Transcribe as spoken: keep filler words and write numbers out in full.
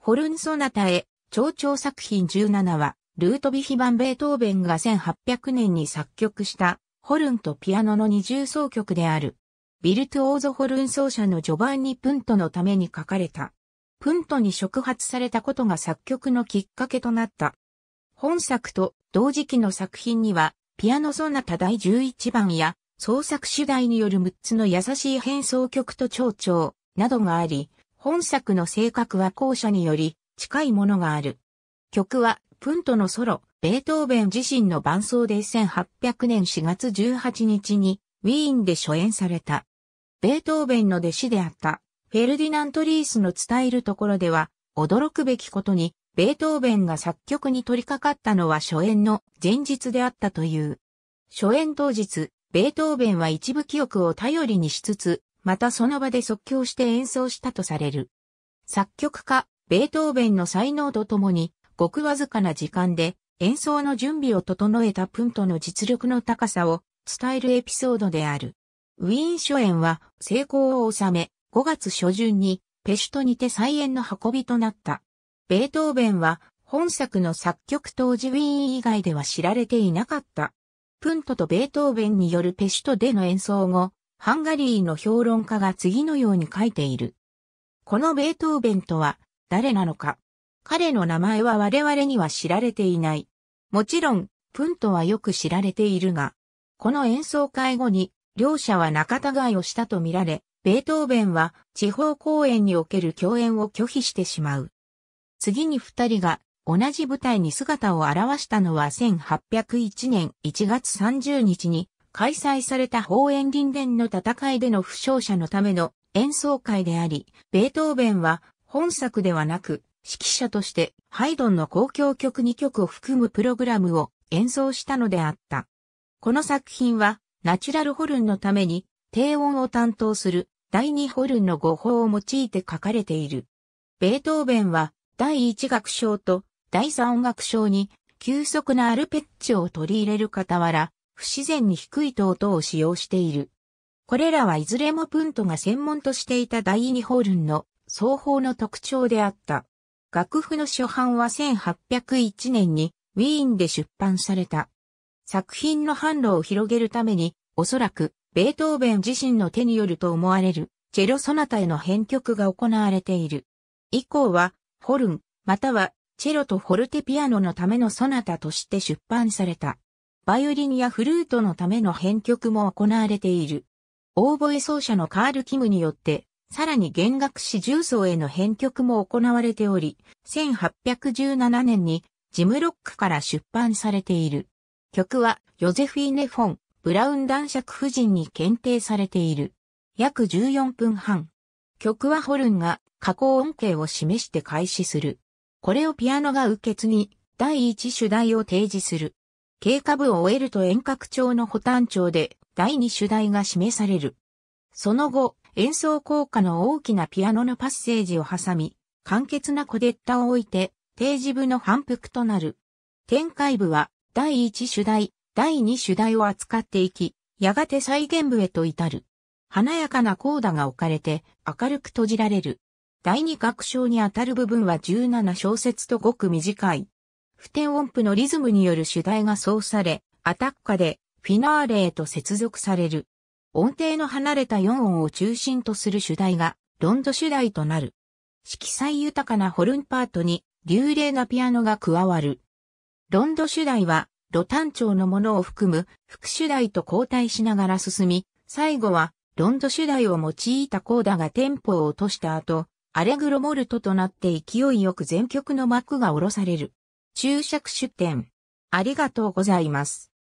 ホルン・ソナタへ、長調作品じゅうななは、ルートヴィヒ版ベートーベンがせんはっぴゃくねんに作曲した、ホルンとピアノの二重奏曲である。ビルトゥオーゾホルン奏者のジョバンニ・プントのために書かれた。プントに触発されたことが作曲のきっかけとなった。本作と同時期の作品には、ピアノソナタだいじゅういちばんや、創作主題によるむっつの優しい変奏曲と長調などがあり、本作の性格は後者により近いものがある。曲は、プントのソロ、ベートーベン自身の伴奏でせんはっぴゃくねんしがつじゅうはちにちにウィーンで初演された。ベートーベンの弟子であったフェルディナント・リースの伝えるところでは、驚くべきことにベートーベンが作曲に取り掛かったのは初演の前日であったという。初演当日、ベートーベンは一部記憶を頼りにしつつ、またその場で即興して演奏したとされる。作曲家、ベートーベンの才能とともに、ごくわずかな時間で演奏の準備を整えたプントの実力の高さを伝えるエピソードである。ウィーン初演は成功を収め、ごがつしょじゅんにペシュトにて再演の運びとなった。ベートーベンは本作の作曲当時ウィーン以外では知られていなかった。プントとベートーベンによるペシュトでの演奏後、ハンガリーの評論家が次のように書いている。このベートーベンとは誰なのか。彼の名前は我々には知られていない。もちろん、プントはよく知られているが、この演奏会後に、両者は仲違いをしたとみられ、ベートーベンは地方公演における共演を拒否してしまう。次に二人が同じ舞台に姿を現したのはせんはっぴゃくいちねんいちがつさんじゅうにちに開催されたホーエンリンデンの戦いでの負傷者のための演奏会であり、ベートーベンは本作ではなく、指揮者としてハイドンの交響曲にきょくを含むプログラムを演奏したのであった。この作品はナチュラルホルンのために低音を担当するだいにホルンの語法を用いて書かれている。ベートーベンはだいいち楽章とだいさん楽章に急速なアルペッジオを取り入れる傍ら不自然に低いトートを使用している。これらはいずれもプントが専門としていただいにホルンの奏法の特徴であった。楽譜の初版はせんはっぴゃくいちねんにウィーンで出版された。作品の販路を広げるために、おそらくベートーベン自身の手によると思われるチェロソナタへの編曲が行われている。以降はホルン、またはチェロとフォルテピアノのためのソナタとして出版された。バイオリンやフルートのための編曲も行われている。オーボエ奏者のカール・キムによって、さらに弦楽四重奏への編曲も行われており、せんはっぴゃくじゅうななねんにジムロックから出版されている。曲はヨゼフィーネ・フォン・ブラウン男爵夫人に検定されている。約じゅうよんぷんはん。曲はホルンが下降音型を示して開始する。これをピアノが右折に第一主題を提示する。経過部を終えると遠隔調の補短調で第二主題が示される。その後、演奏効果の大きなピアノのパッセージを挟み、簡潔なコデッタを置いて、提示部の反復となる。展開部は、だいいち主題、だいに主題を扱っていき、やがて再現部へと至る。華やかなコーダが置かれて、明るく閉じられる。だいに楽章にあたる部分はじゅうななしょうせつとごく短い。不転音符のリズムによる主題が奏され、アタッカで、フィナーレへと接続される。音程の離れたよんおんを中心とする主題がロンド主題となる。色彩豊かなホルンパートに流麗なピアノが加わる。ロンド主題はロ単調のものを含む副主題と交代しながら進み、最後はロンド主題を用いたコーダがテンポを落とした後、アレグロモルトとなって勢いよく全曲の幕が下ろされる。注釈出典。ありがとうございます。